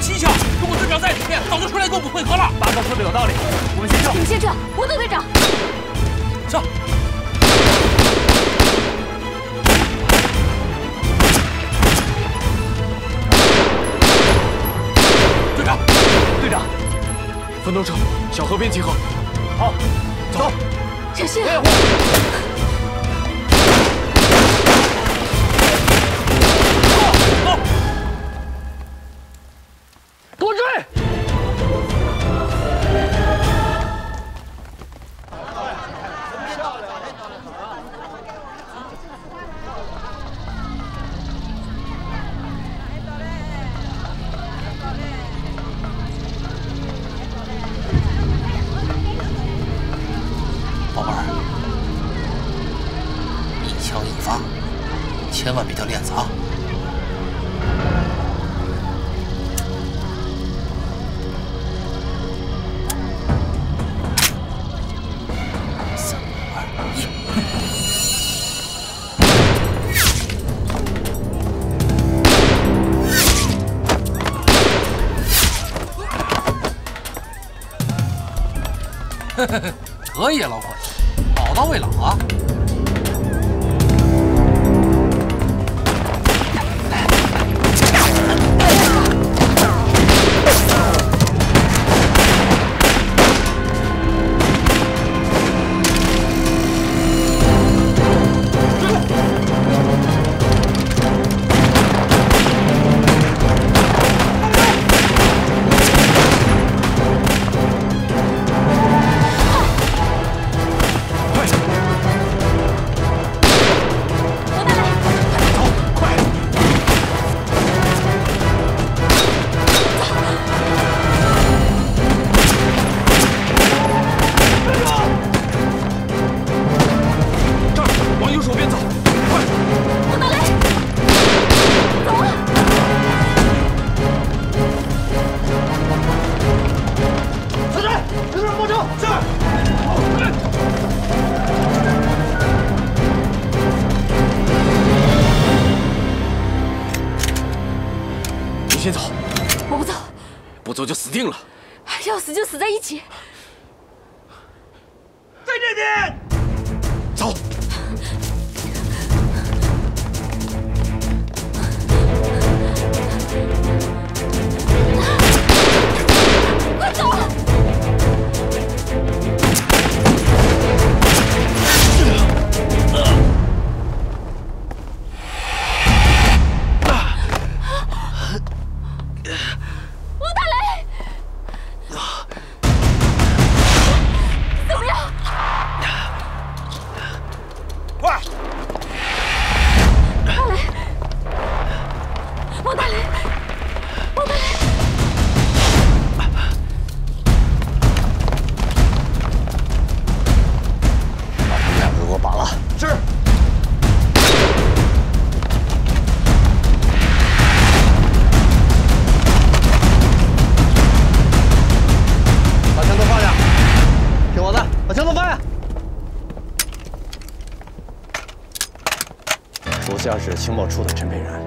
蹊跷！如果队长在里面，早就出来跟我们会合了。八哥说的有道理，我们先撤。你们先撤，我等队长。上。 分头撤，小河边集合。好，走，小心！掩护。走，给我追！千万别掉链子啊！3、2、1，嘿嘿嘿，可以啊，老鬼，老到未老啊！ 先走，我不走，不走就死定了。要死就死在一起，在这边，走。快走！属下是情报处的陈佩然，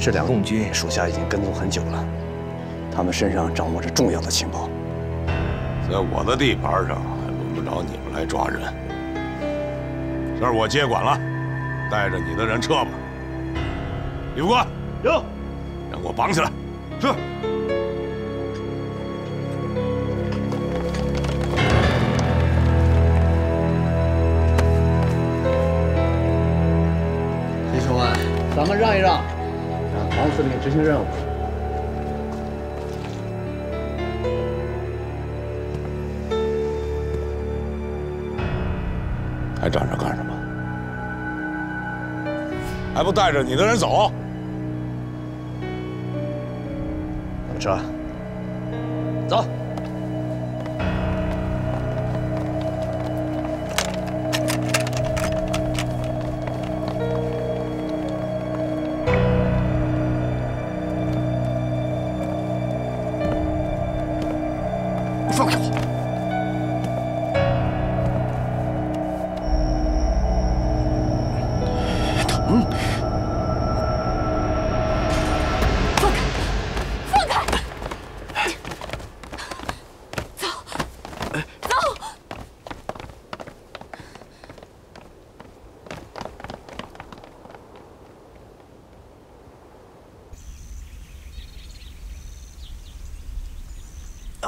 这两个共军属下已经跟踪很久了，他们身上掌握着重要的情报。在我的地盘上还轮不着你们来抓人，这儿我接管了，带着你的人撤吧。李副官，有，让我绑起来。是。咱们让一让，让王司令执行任务。还站着干什么？还不带着你的人走？咱们撤，走。 放开我！疼！放开！放开！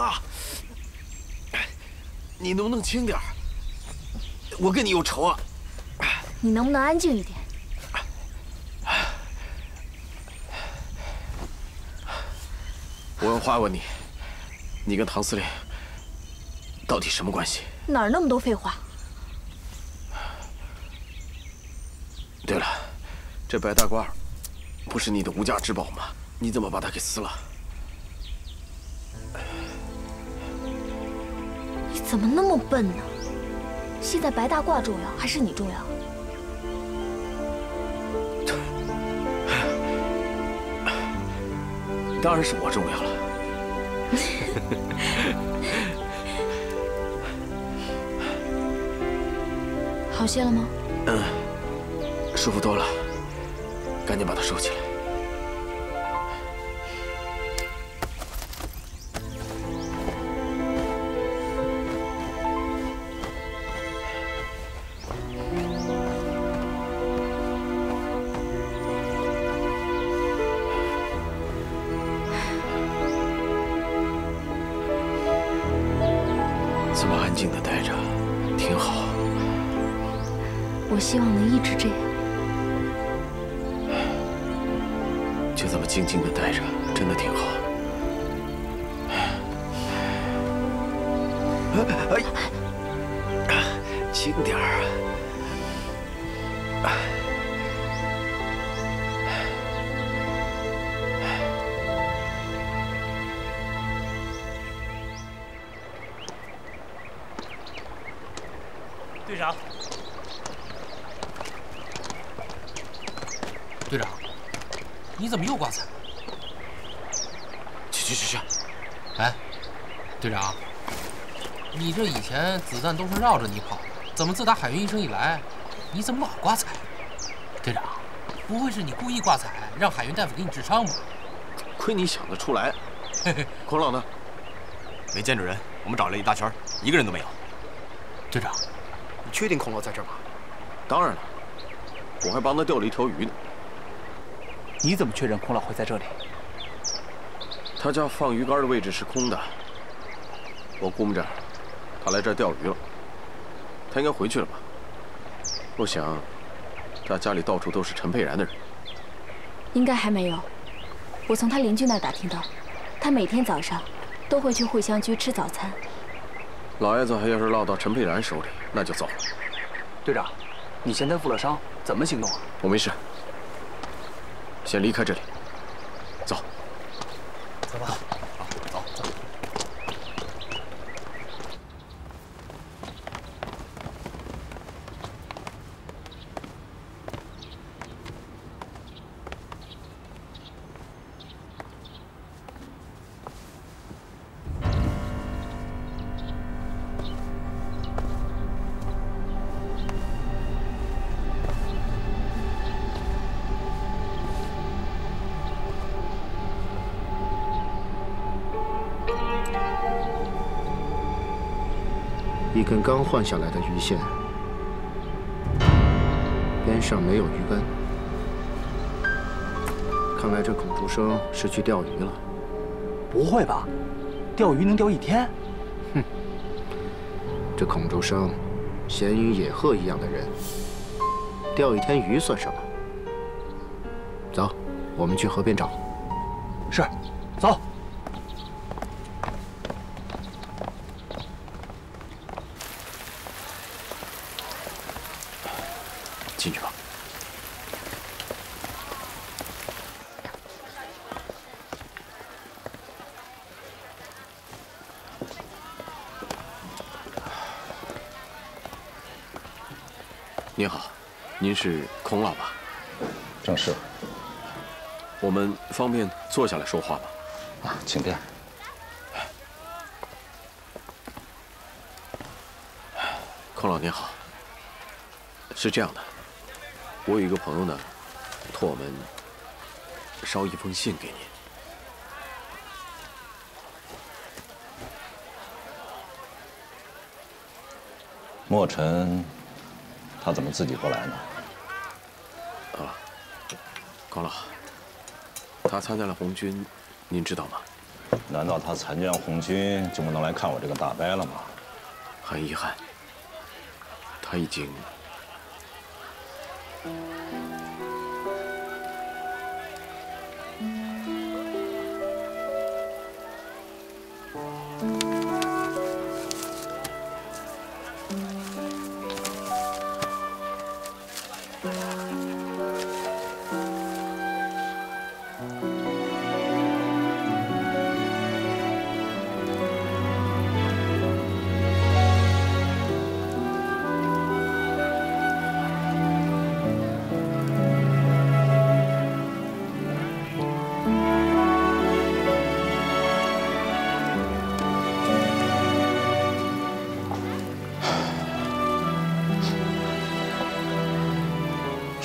啊！你能不能轻点儿？我跟你有仇啊！你能不能安静一点？我问花问你，你跟唐司令到底什么关系？哪儿那么多废话？对了，这白大褂不是你的无价之宝吗？你怎么把它给撕了？ 你怎么那么笨呢？现在白大褂重要还是你重要？当然是我重要了。好些了吗？嗯，舒服多了。赶紧把它收起来。 子弹都是绕着你跑，怎么自打海云医生以来，你怎么老挂彩？队长，不会是你故意挂彩，让海云大夫给你治伤吧？亏你想得出来。嘿嘿，孔老呢？没见着人，我们找了一大圈，一个人都没有。队长，你确定孔老在这儿吗？当然了，我还帮他钓了一条鱼呢。你怎么确认孔老会在这里？他家放鱼竿的位置是空的，我估摸着。 他来这儿钓鱼了，他应该回去了吧？我想，他家里到处都是陈佩然的人，应该还没有。我从他邻居那儿打听到，他每天早上都会去茴香居吃早餐。老爷子还要是落到陈佩然手里，那就糟了。队长，你嫌他负了伤，怎么行动啊？我没事，先离开这里，走。走吧。 一根刚换下来的鱼线，边上没有鱼竿，看来这孔竹生是去钓鱼了。不会吧？钓鱼能钓一天？哼！这孔竹生，闲云野鹤一样的人，钓一天鱼算什么？走，我们去河边找。是，走。 进去吧。您好，您是孔老吧？正是。我们方便坐下来说话吗？啊，请便。 孔老您好。是这样的。 我有一个朋友呢，托我们捎一封信给您。墨尘，他怎么自己过来呢？啊，高老，他参加了红军，您知道吗？难道他参见红军就不能来看我这个大伯了吗？很遗憾，他已经……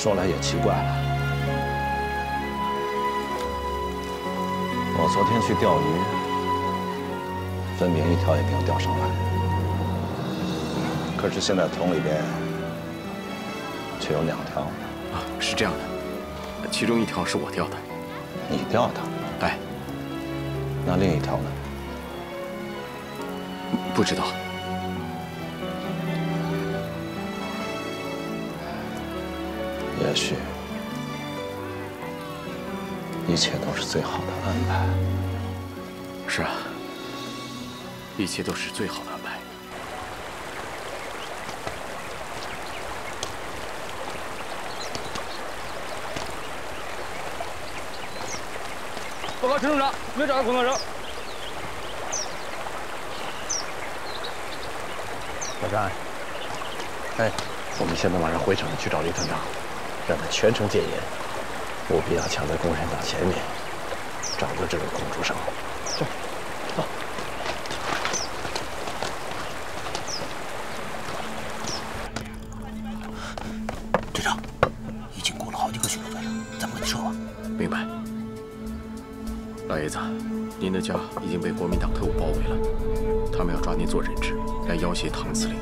说来也奇怪了，我昨天去钓鱼，分明一条也没有钓上来，可是现在桶里边却有2条。啊，是这样的，其中一条是我钓的。你钓的？哎，那另一条呢？不知道。 也许，一切都是最好的安排。是啊，一切都是最好的安排。报告陈处长，没找到孔大成。老张，哎，我们现在马上回城去找李团长。 让他全程戒严，务必要抢在共产党前面，掌握这位孔助手。是，走。队长，已经过了好几个许多队了，咱们跟他说吧。明白。老爷子，您的家已经被国民党特务包围了，他们要抓您做人质，来要挟唐司令。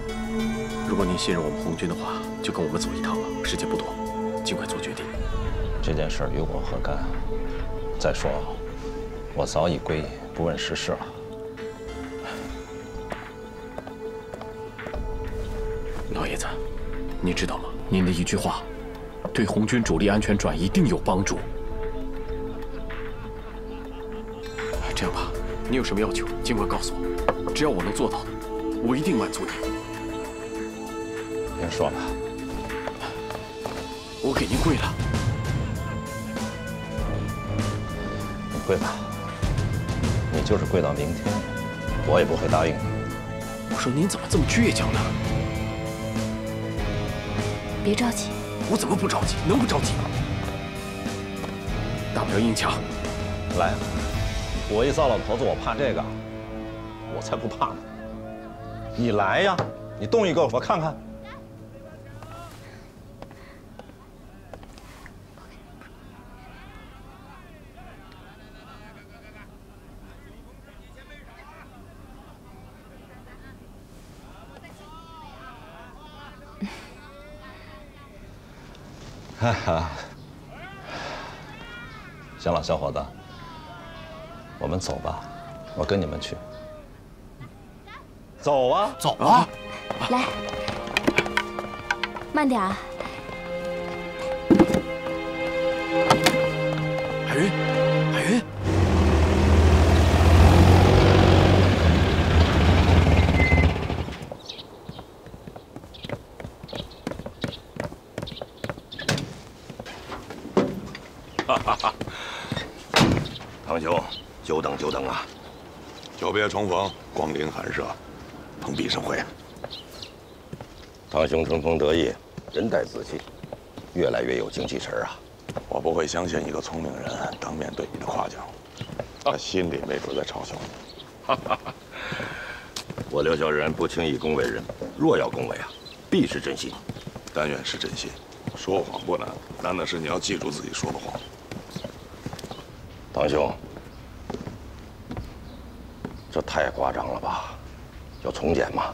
如果您信任我们红军的话，就跟我们走一趟吧，时间不多。 尽快做决定。这件事与我何干？再说，我早已归隐，不问世事了。老爷子，您知道吗？您的一句话，对红军主力安全转移定有帮助。这样吧，你有什么要求，尽管告诉我，只要我能做到的，我一定满足你。您说吧。 我给您跪了，你跪吧，你就是跪到明天，我也不会答应你。我说您怎么这么倔强呢？别着急，我怎么不着急？能不着急吗？大不了硬抢，来，我一糟老头子，我怕这个？我才不怕呢！你来呀，你动一个，我看看。 哈哈，行了，小伙子，我们走吧，我跟你们去。走啊，走啊，来，慢点啊。海云，海云，久等啊！久别重逢，光临寒舍，蓬荜生辉。堂兄春风得意，人带紫气，越来越有精气神啊！我不会相信一个聪明人当面对你的夸奖，他心里没准在嘲笑你。我刘小人不轻易恭维人，若要恭维啊，必是真心。但愿是真心。说谎不难，难的是你要记住自己说的谎。堂兄。 这太夸张了吧？要从简吗？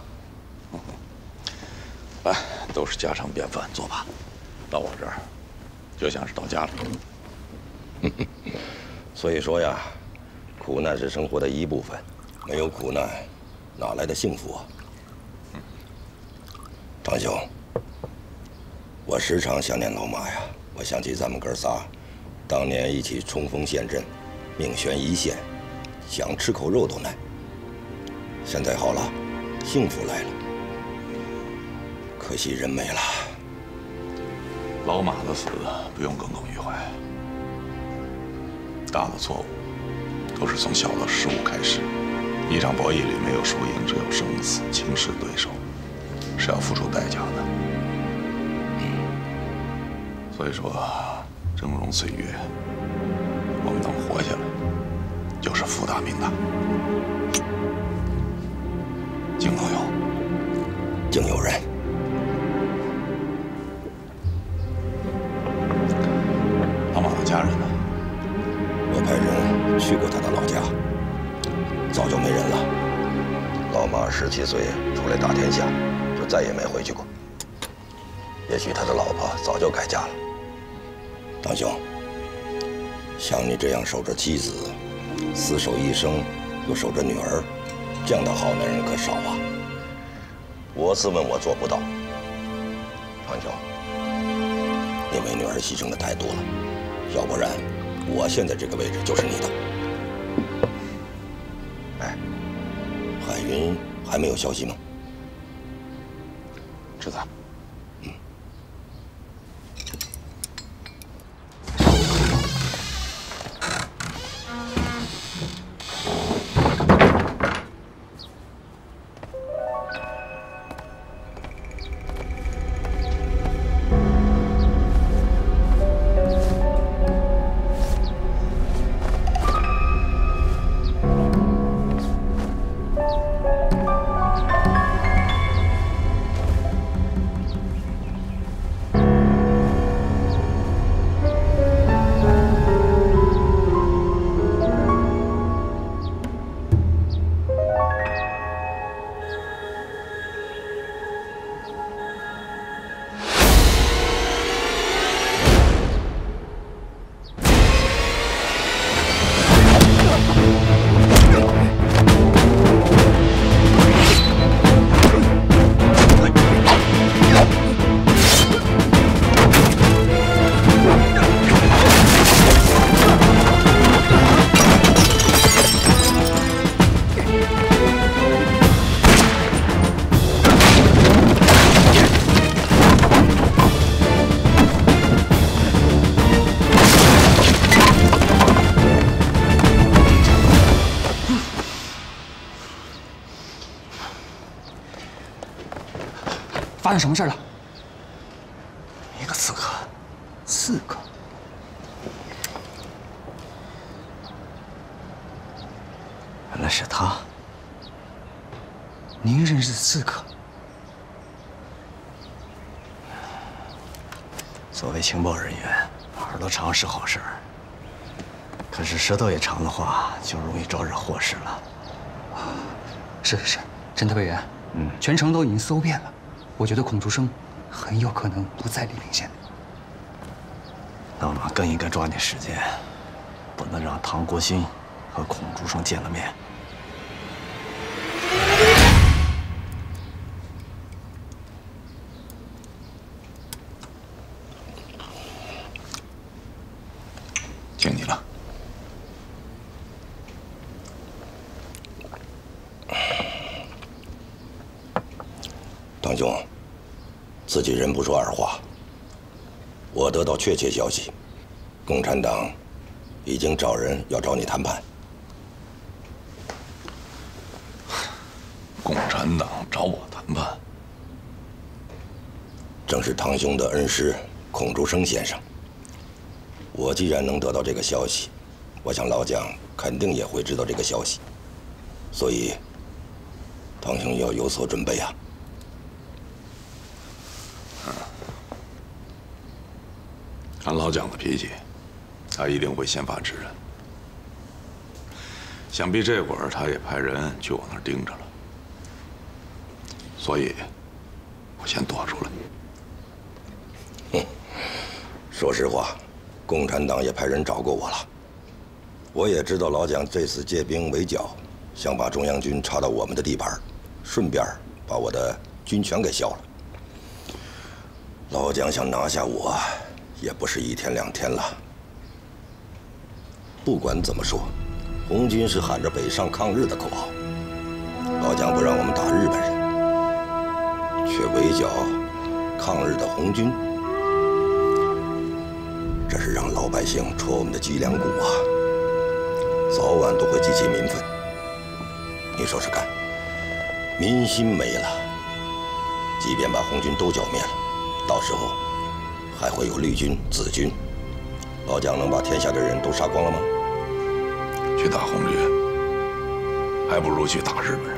来，都是家常便饭，坐吧。到我这儿，就像是到家了。所以说呀，苦难是生活的一部分，没有苦难，哪来的幸福啊？长兄，我时常想念老马呀，我想起咱们哥仨当年一起冲锋陷阵，命悬一线，想吃口肉都难。现在好了，幸福来了，可惜人没了。老马的死不用耿耿于怀，大的错误 都是从小的失误开始。一场博弈里没有输赢，只有生死。轻视对手是要付出代价的。所以说，峥嵘岁月，我们能活下来，就是福大命大。敬老友，敬友人。老马的家人呢？ 我派人去过他的老家，早就没人了。老马17岁出来打天下，就再也没回去过。也许他的老婆早就改嫁了。堂兄，像你这样守着妻子，厮守一生，又守着女儿，这样的好男人可少啊。我自问我做不到。堂兄，你为女儿牺牲的太多了，要不然 我现在这个位置就是你的。哎，海云还没有消息吗？知道。嗯。发生什么事了？一个刺客，刺客。原来是他。您认识刺客？作为情报人员，耳朵长是好事儿，可是舌头也长的话，就容易招惹祸事了。是，侦探委员，全城都已经搜遍了。 我觉得孔竹生很有可能不在黎平县。那我们更应该抓紧时间，不能让唐国新和孔竹生见了面。敬你了。 堂兄，自己人不说二话。我得到确切消息，共产党已经找人要找你谈判。共产党找我谈判，正是堂兄的恩师孔竹生先生。我既然能得到这个消息，我想老蒋肯定也会知道这个消息，所以堂兄要有所准备啊。 按老蒋的脾气，他一定会先发制人。想必这会儿他也派人去我那儿盯着了，所以，我先躲出来。哼，说实话，共产党也派人找过我了，我也知道老蒋这次借兵围剿，想把中央军插到我们的地盘，顺便把我的军权给削了。老蒋想拿下我，也不是一天两天了。不管怎么说，红军是喊着北上抗日的口号，老蒋不让我们打日本人，却围剿抗日的红军，这是让老百姓戳我们的脊梁骨啊！ 早晚都会激起民愤，你说是干？民心没了，即便把红军都剿灭了，到时候还会有绿军、紫军。老蒋能把天下的人都杀光了吗？去打红军，还不如去打日本人。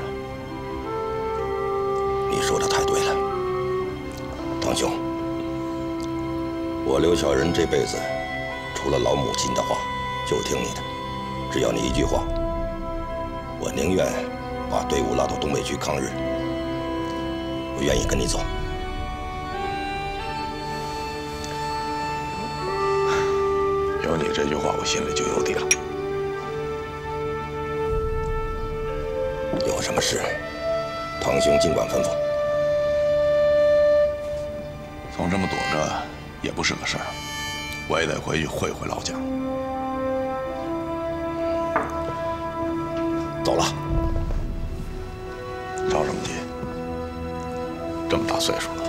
你说的太对了，堂兄。我刘小人这辈子，除了老母亲的话，就听你的。 只要你一句话，我宁愿把队伍拉到东北去抗日，我愿意跟你走。有你这句话，我心里就有底了。有什么事，堂兄尽管吩咐。总这么躲着也不是个事儿，我也得回去会会老蒋。 走了，着什么急？这么大岁数了，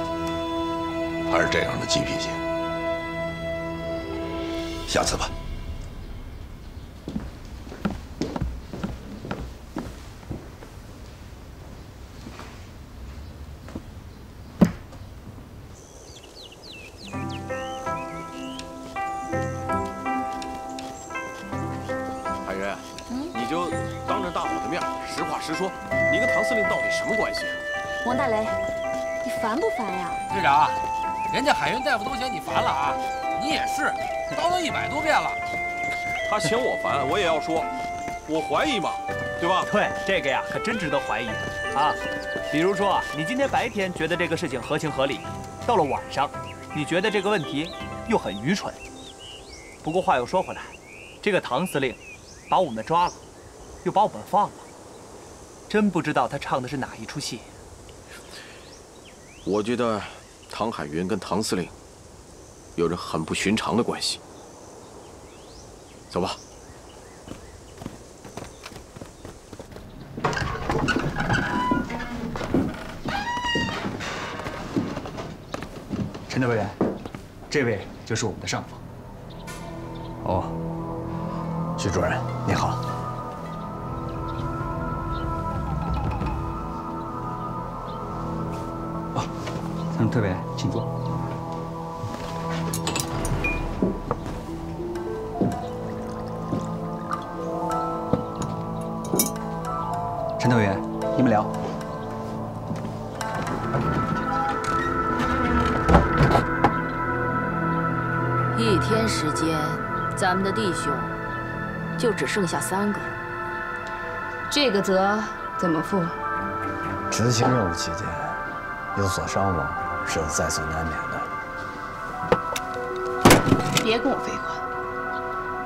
还是这样的急脾气。下次吧。海云，你就。 当着大伙的面，实话实说，你跟唐司令到底什么关系？王大雷，你烦不烦呀？队长，人家海云大夫都嫌你烦了啊，你也是，叨叨100多遍了。他嫌我烦，我也要说，我怀疑嘛，对吧？对，这个呀，可真值得怀疑啊。比如说啊，你今天白天觉得这个事情合情合理，到了晚上，你觉得这个问题又很愚蠢。不过话又说回来，这个唐司令把我们抓了。 又把我们放了，真不知道他唱的是哪一出戏。我觉得唐海云跟唐司令有着很不寻常的关系。走吧。陈大委员，这位就是我们的上峰。哦，徐主任，你好。 嗯，特别，请坐。陈大委员，你们聊。一天时间，咱们的弟兄就只剩下3个，这个责怎么负？执行任务期间有所伤亡。 是在所难免的。别跟我废话，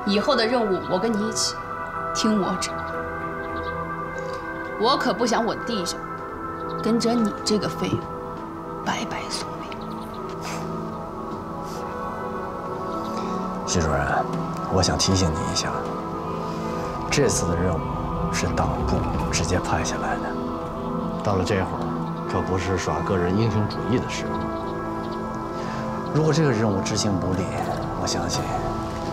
以后的任务我跟你一起，听我指。我可不想我的弟兄跟着你这个废物白白送命。徐主任，我想提醒你一下，这次的任务是党部直接派下来的，到了这会儿。 可不是耍个人英雄主义的时候。如果这个任务执行不力，我相信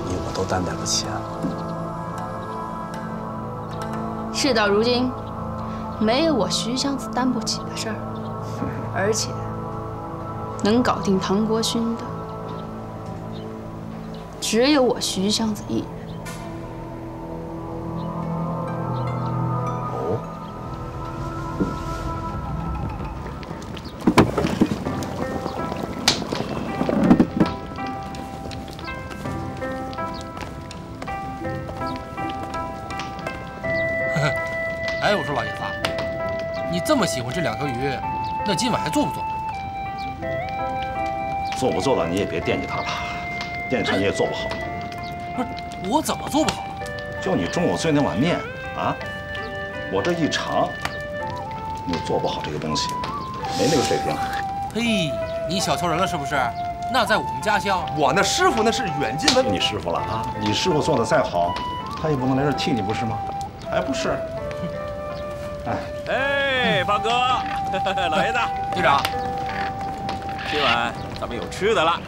你我都担待不起啊。事到如今，没有我徐湘子担不起的事儿，而且能搞定唐国勋的，只有我徐湘子一人。哦。 哎，我说老爷子，你这么喜欢这2条鱼，那今晚还做不做？做不做到你也别惦记他了，惦记他你也做不好。不是我怎么做不好了？就你中午最那碗面啊，我这一尝，你就做不好这个东西，没那个水平。嘿，你小瞧人了是不是？那在我们家乡，我那师傅那是远近闻名。你师傅了啊？你师傅做的再好，他也不能来这替你不是吗？哎，不是。哎哎，八哥，老爷子，队长，今晚咱们有吃的了。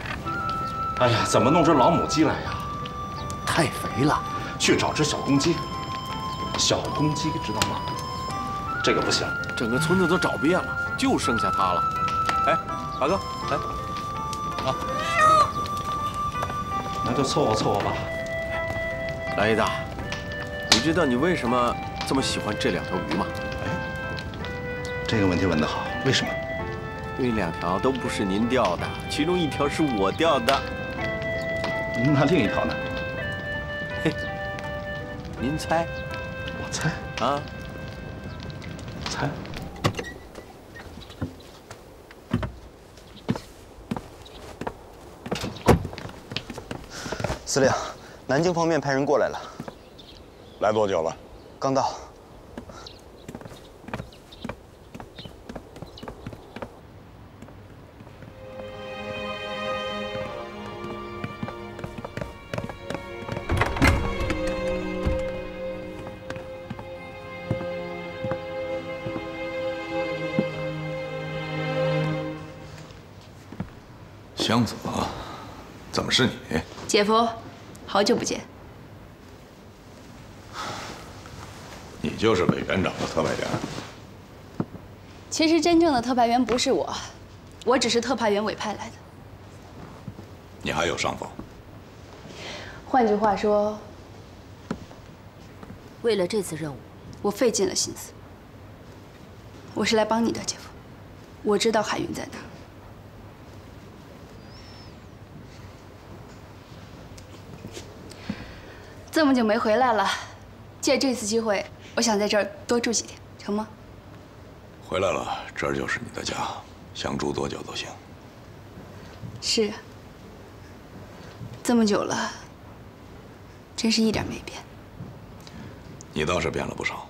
哎呀，怎么弄只老母鸡来呀？太肥了。 去找只小公鸡，小公鸡知道吗？这个不行，整个村子都找遍了，就剩下它了。哎，八哥，来，啊，那就凑合凑合吧。老爷子，你知道你为什么这么喜欢这两条鱼吗？哎，这个问题问得好，为什么？因为两条都不是您钓的，其中一条是我钓的。那另一条呢？ 您猜，我猜啊，猜。司令，南京方面派人过来了。来多久了？刚到。江子，怎么是你？姐夫，好久不见。你就是委员长的特派员。其实真正的特派员不是我，我只是特派员委派来的。你还有上风。换句话说，为了这次任务，我费尽了心思。我是来帮你的，姐夫。我知道海云在哪。 这么久没回来了，借这次机会，我想在这儿多住几天，成吗？回来了，这儿就是你的家，想住多久都行。是，这么久了，真是一点没变。你倒是变了不少。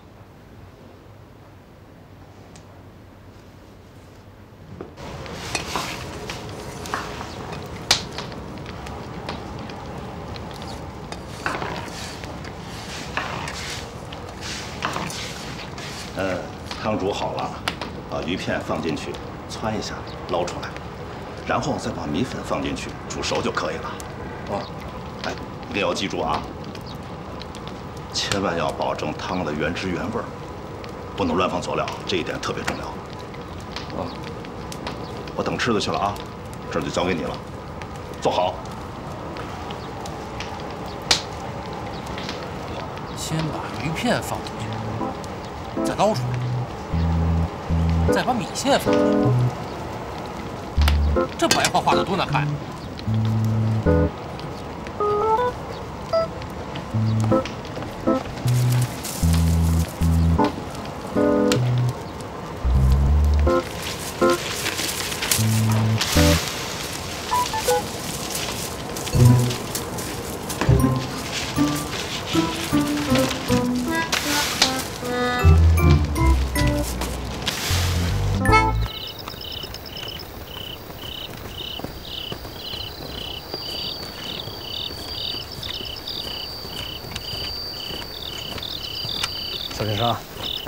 汤煮好了，把鱼片放进去，汆一下，捞出来，然后再把米粉放进去，煮熟就可以了。哦，哎，一定要记住啊，千万要保证汤的原汁原味儿，不能乱放佐料，这一点特别重要。哦，我等吃的去了啊，这就交给你了，做好。先把鱼片放进去，再捞出来。 再把米线放进去，这白花花的多难看！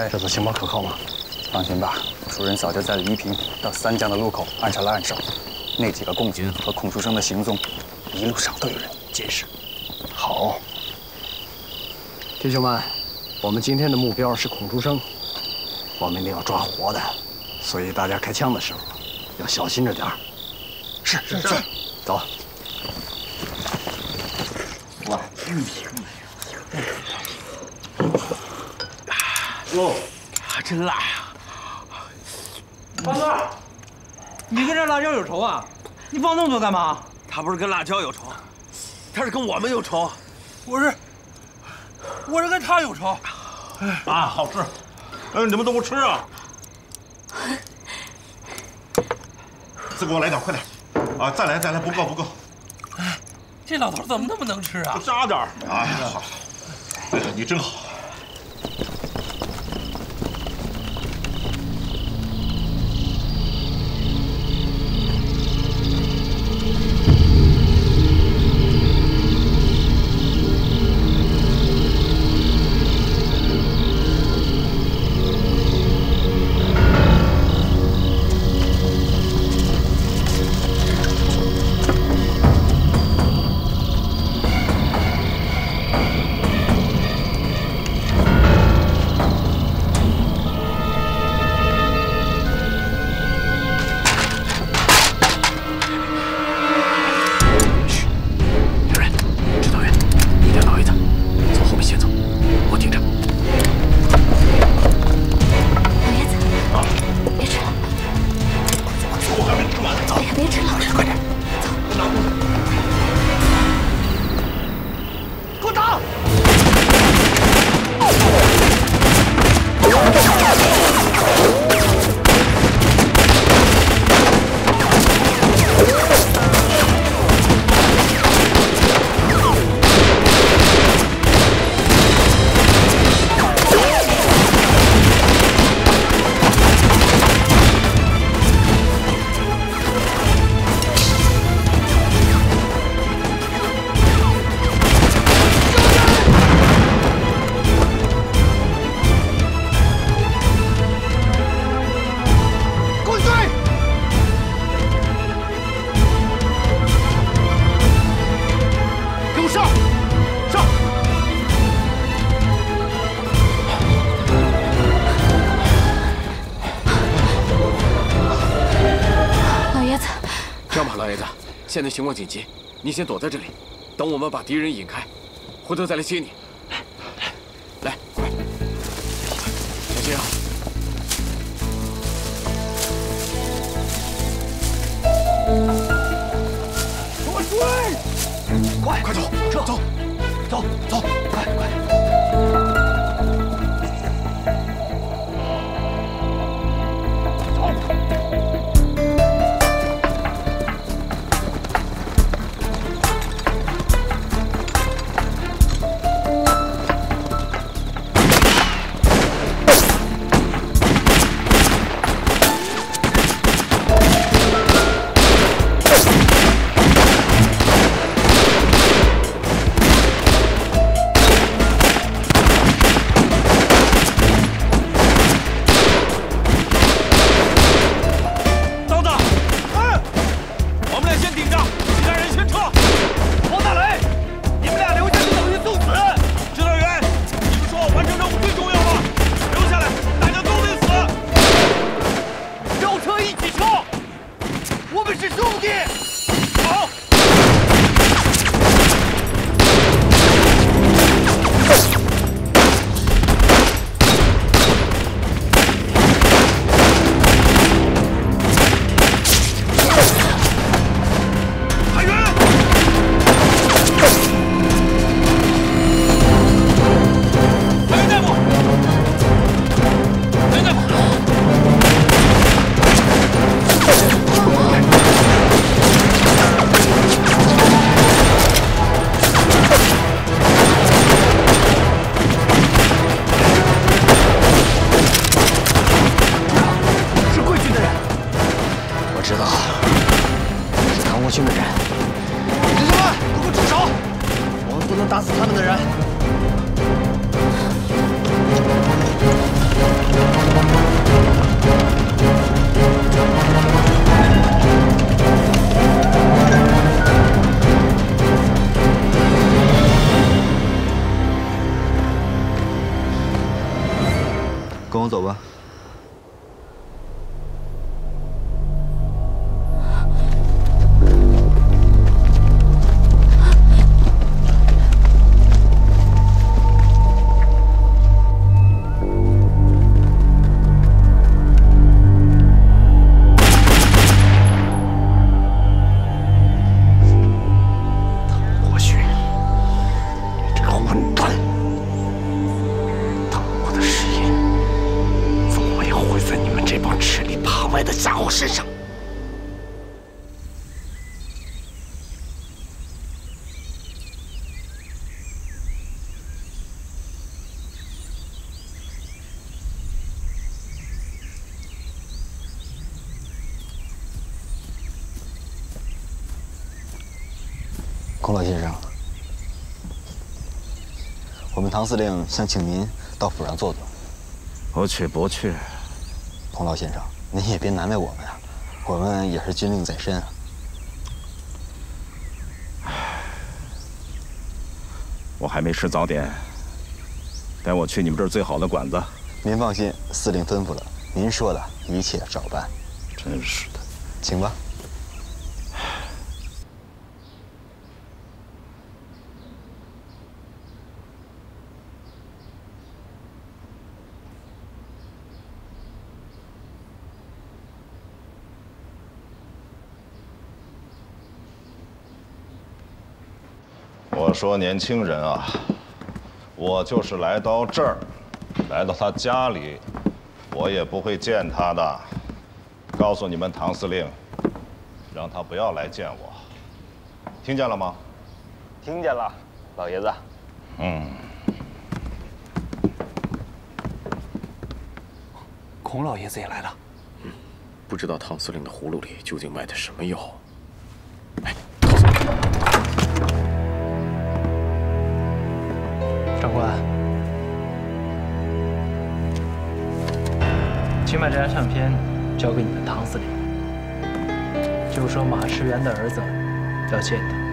这次情报可靠吗？放心吧，楚人早就在黎平到三江的路口暗杀了暗哨，那几个共军和孔书生的行踪，一路上都有人监视。好，弟兄们，我们今天的目标是孔书生，我们一定要抓活的，所以大家开枪的时候要小心着点儿。是是是，走。哇！ 哦，真辣呀！八哥，你跟这辣椒有仇啊？你放那么多干嘛？他不是跟辣椒有仇，他是跟我们有仇。我是跟他有仇。啊，好吃！哎，你们都不吃啊？再给我来点，快点！啊，再来，不够不够。哎，这老头怎么那么能吃啊？就加点儿。哎呀，好了。感觉真好。现在情况紧急，你先躲在这里，等我们把敌人引开，回头再来接你。来，快，小心啊！给我追！快走，撤，走，快！ 走吧。孔老先生，我们唐司令想请您到府上坐坐。不去不去，孔老先生，您也别难为我们啊，我们也是军令在身啊。我还没吃早点，带我去你们这儿最好的馆子。您放心，司令吩咐了，您说的一切照办。真是的，请吧。 我说年轻人啊，我就是来到这儿，来到他家里，我也不会见他的。告诉你们唐司令，让他不要来见我，听见了吗？听见了，老爷子。嗯。孔老爷子也来了。嗯，不知道唐司令的葫芦里究竟卖的什么药。哎。 长官，请把这张相片交给你的唐司令，就说马驰元的儿子要见他。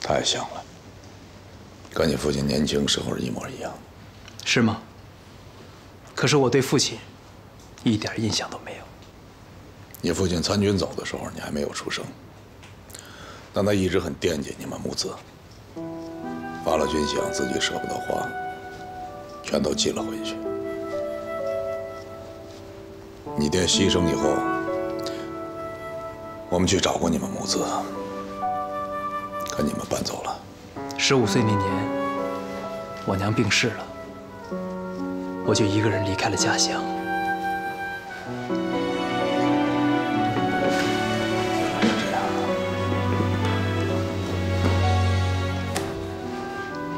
太像了，跟你父亲年轻时候一模一样，是吗？可是我对父亲一点印象都没有。你父亲参军走的时候，你还没有出生，但他一直很惦记你们母子。发了军饷，自己舍不得花，全都寄了回去。你爹牺牲以后，我们去找过你们母子。 把你们搬走了。15岁那年，我娘病逝了，我就一个人离开了家乡。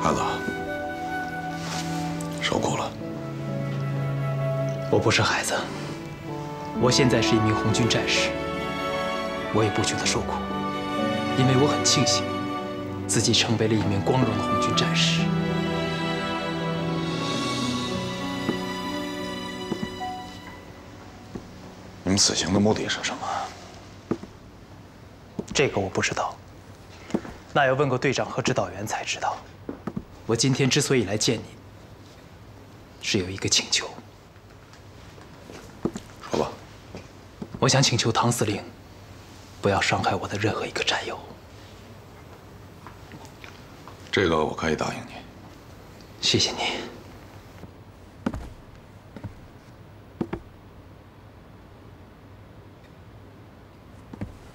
孩子，受苦了。我不是孩子，我现在是一名红军战士，我也不觉得受苦，因为我很庆幸。 自己成为了一名光荣的红军战士。你们此行的目的是什么？这个我不知道，那要问过队长和指导员才知道。我今天之所以来见你，是有一个请求。说吧。我想请求唐司令，不要伤害我的任何一个战友。 这个我可以答应你，谢谢你。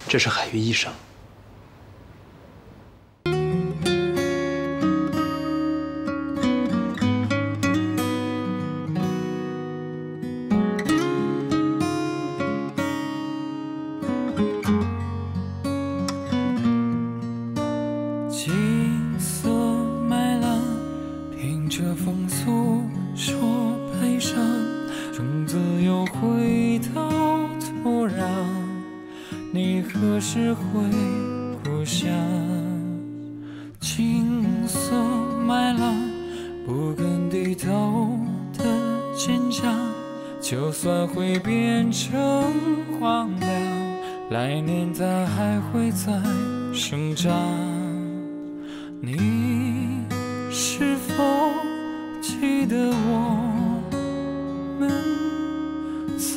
这是海云医生。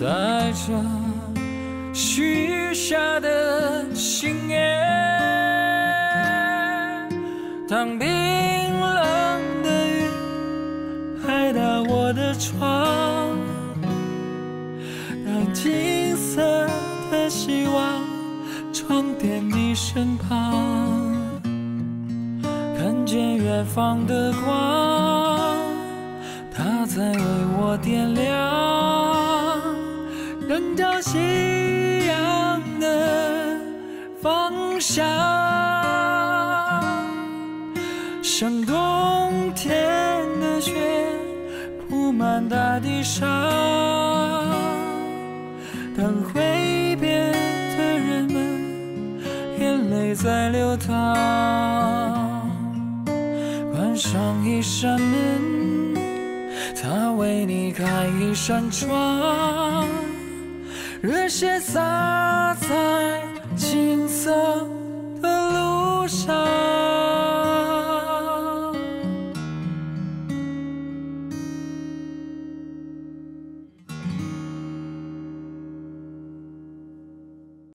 在这许下的心愿。当冰冷的雨拍打我的窗，当金色的希望装点你身旁，看见远方的光，它在为我点亮。等到夕阳的方向，像冬天的雪铺满大地上，当挥别的人们眼泪在流淌，关上一扇门，它为你开一扇窗，热血洒在青涩的路上。